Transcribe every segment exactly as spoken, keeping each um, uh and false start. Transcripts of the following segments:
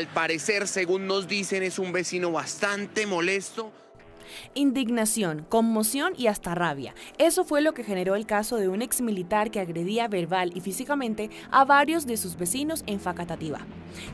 al parecer, según nos dicen, es un vecino bastante molesto. Indignación, conmoción y hasta rabia. Eso fue lo que generó el caso de un exmilitar que agredía verbal y físicamente a varios de sus vecinos en Facatativá.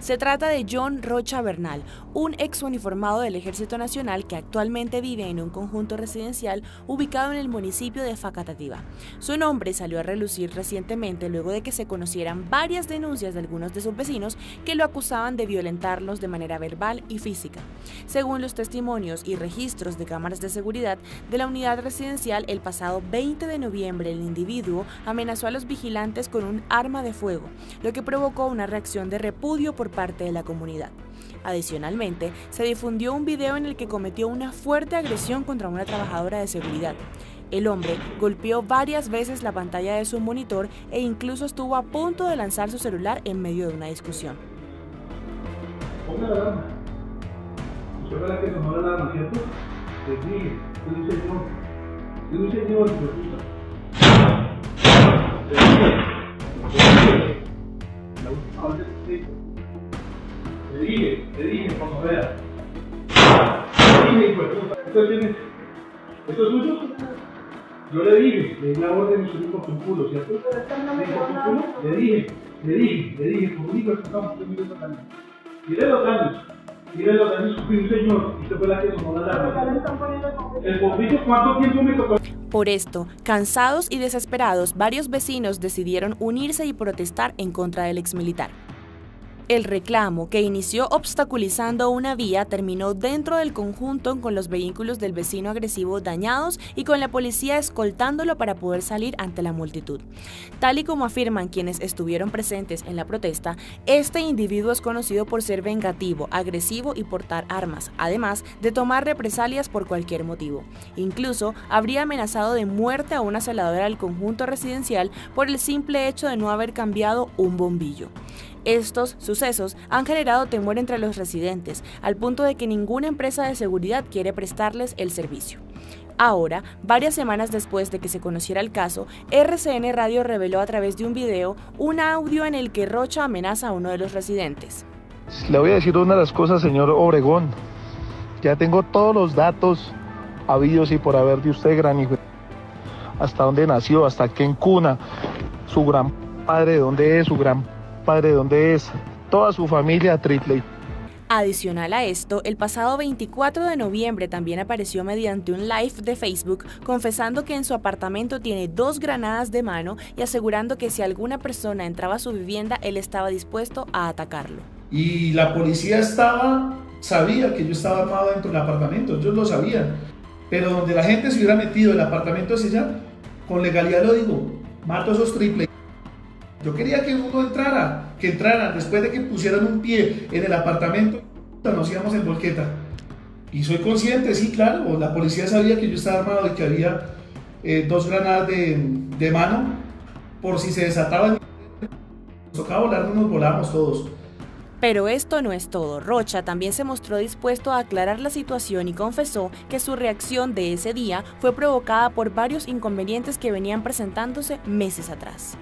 Se trata de Jhon Rocha Bernal, un ex uniformado del Ejército Nacional que actualmente vive en un conjunto residencial ubicado en el municipio de Facatativá. Su nombre salió a relucir recientemente luego de que se conocieran varias denuncias de algunos de sus vecinos que lo acusaban de violentarlos de manera verbal y física. Según los testimonios y registros de cámaras de seguridad de la unidad residencial, el pasado veinte de noviembre el individuo amenazó a los vigilantes con un arma de fuego, lo que provocó una reacción de repudio por parte de la comunidad. Adicionalmente, se difundió un video en el que cometió una fuerte agresión contra una trabajadora de seguridad. El hombre golpeó varias veces la pantalla de su monitor e incluso estuvo a punto de lanzar su celular en medio de una discusión. Te dije, te dije, cuando veas. Te dije, hijo de puta. ¿Esto tienes? ¿Esto es tuyo? Yo le dije, le di la orden y subí con tu culo, ¿cierto? Le dije, le dije, le dije, como único estamos, yo miro esos daños. Miré los daños, miré los daños, fui un señor, y usted fue la que sonó la alarma. El bombillo, ¿cuánto tiempo me tocó? Por esto, cansados y desesperados, varios vecinos decidieron unirse y protestar en contra del exmilitar. El reclamo, que inició obstaculizando una vía, terminó dentro del conjunto con los vehículos del vecino agresivo dañados y con la policía escoltándolo para poder salir ante la multitud. Tal y como afirman quienes estuvieron presentes en la protesta, este individuo es conocido por ser vengativo, agresivo y portar armas, además de tomar represalias por cualquier motivo. Incluso habría amenazado de muerte a una celadora del conjunto residencial por el simple hecho de no haber cambiado un bombillo. Estos sucesos han generado temor entre los residentes, al punto de que ninguna empresa de seguridad quiere prestarles el servicio. Ahora, varias semanas después de que se conociera el caso, R C N Radio reveló a través de un video un audio en el que Rocha amenaza a uno de los residentes. Le voy a decir una de las cosas, señor Obregón. Ya tengo todos los datos habidos y por haber de usted, gran hijo. Hasta dónde nació, hasta qué encuna, su gran padre, dónde es, su gran padre, ¿dónde es? Toda su familia, Tritley. Adicional a esto, el pasado veinticuatro de noviembre también apareció mediante un live de Facebook confesando que en su apartamento tiene dos granadas de mano y asegurando que si alguna persona entraba a su vivienda, él estaba dispuesto a atacarlo. Y la policía estaba, sabía que yo estaba armado dentro del apartamento, ellos lo sabían, pero donde la gente se hubiera metido el apartamento hacia allá, con legalidad lo digo, mato a esos Tritley. Yo quería que uno entrara, que entraran después de que pusieran un pie en el apartamento, nos íbamos en volqueta. Y soy consciente, sí, claro, la policía sabía que yo estaba armado y que había eh, dos granadas de, de mano, por si se desataban, nos tocaba volar, nos volamos todos. Pero esto no es todo. Rocha también se mostró dispuesto a aclarar la situación y confesó que su reacción de ese día fue provocada por varios inconvenientes que venían presentándose meses atrás.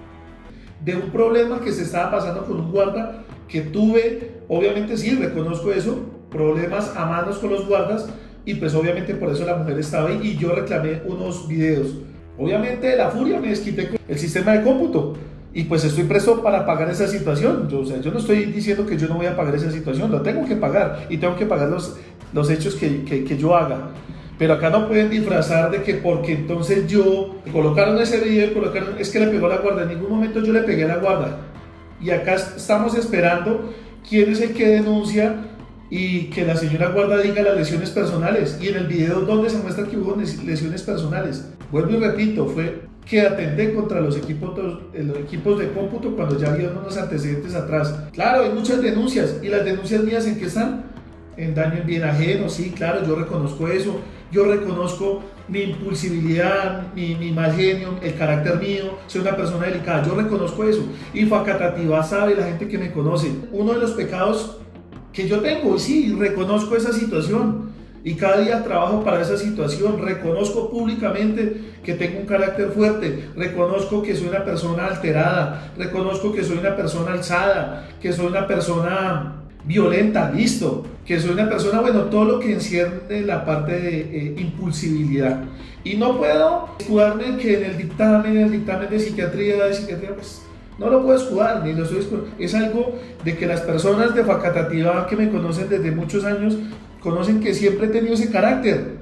De un problema que se estaba pasando con un guarda que tuve, obviamente sí, reconozco eso, problemas a manos con los guardas y pues obviamente por eso la mujer estaba ahí y yo reclamé unos videos. Obviamente de la furia me desquité con el sistema de cómputo y pues estoy preso para pagar esa situación. Yo, o sea, yo no estoy diciendo que yo no voy a pagar esa situación, la tengo que pagar y tengo que pagar los, los hechos que, que, que yo haga. Pero acá no pueden disfrazar de que porque entonces yo colocaron ese video, colocaron, es que le pegó la guarda, en ningún momento yo le pegué a la guarda. Y acá estamos esperando quién es el que denuncia y que la señora guarda diga las lesiones personales. Y en el video donde se muestra que hubo lesiones personales, vuelvo y repito, fue que atenté contra los equipos, los equipos de cómputo cuando ya había unos antecedentes atrás. Claro, hay muchas denuncias y las denuncias mías ¿en qué están? En daño en bien ajeno, sí, claro, yo reconozco eso, yo reconozco mi impulsividad, mi, mi mal genio, el carácter mío, soy una persona delicada, yo reconozco eso, y Facatativá sabe, la gente que me conoce, uno de los pecados que yo tengo, y sí, reconozco esa situación, y cada día trabajo para esa situación, reconozco públicamente que tengo un carácter fuerte, reconozco que soy una persona alterada, reconozco que soy una persona alzada, que soy una persona violenta, listo, que soy una persona, bueno, todo lo que enciende la parte de eh, impulsibilidad. Y no puedo escudarme en que en el dictamen, en el dictamen de psiquiatría, de psiquiatría, pues no lo puedo escudar, ni lo estoy escudando. Es algo de que las personas de Facatativá que me conocen desde muchos años, conocen que siempre he tenido ese carácter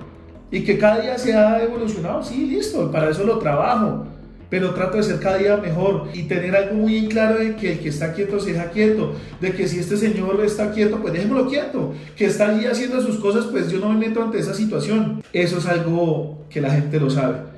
y que cada día se ha evolucionado, sí, listo, para eso lo trabajo, pero trato de ser cada día mejor y tener algo muy en claro de que el que está quieto se deja quieto, de que si este señor está quieto, pues déjemelo quieto, que está allí haciendo sus cosas, pues yo no me meto ante esa situación. Eso es algo que la gente lo sabe.